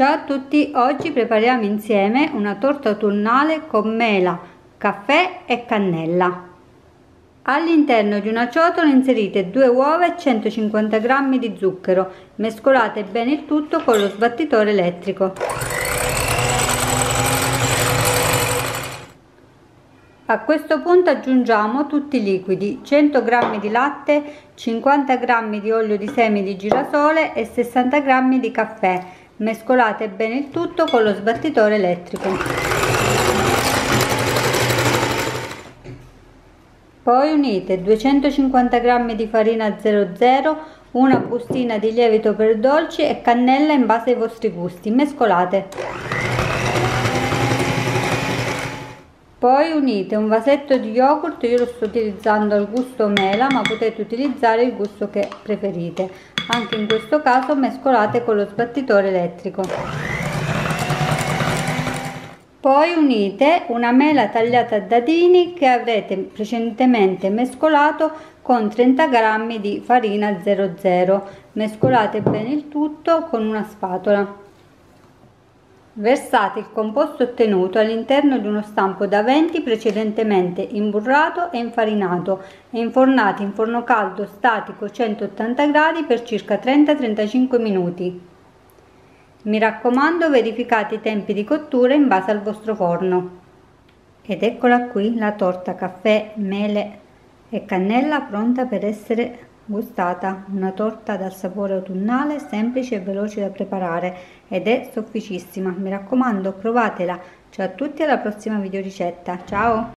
Ciao a tutti, oggi prepariamo insieme una torta autunnale con mela, caffè e cannella. All'interno di una ciotola inserite 2 uova e 150 g di zucchero, mescolate bene il tutto con lo sbattitore elettrico. A questo punto aggiungiamo tutti i liquidi, 100 g di latte, 50 g di olio di semi di girasole e 60 g di caffè. Mescolate bene il tutto con lo sbattitore elettrico. Poi unite 250 g di farina 00, una bustina di lievito per dolci e cannella in base ai vostri gusti. Mescolate. Poi unite un vasetto di yogurt, io lo sto utilizzando al gusto mela, ma potete utilizzare il gusto che preferite. Anche in questo caso mescolate con lo sbattitore elettrico. Poi unite una mela tagliata a dadini che avrete precedentemente mescolato con 30 g di farina 00. Mescolate bene il tutto con una spatola. Versate il composto ottenuto all'interno di uno stampo da 20 precedentemente imburrato e infarinato e infornate in forno caldo statico 180 gradi per circa 30-35 minuti. Mi raccomando, verificate i tempi di cottura in base al vostro forno. Ed eccola qui la torta caffè, mele e cannella pronta per essere gustata, una torta dal sapore autunnale, semplice e veloce da preparare ed è sofficissima. Mi raccomando, provatela. Ciao a tutti, alla prossima videoricetta. Ciao!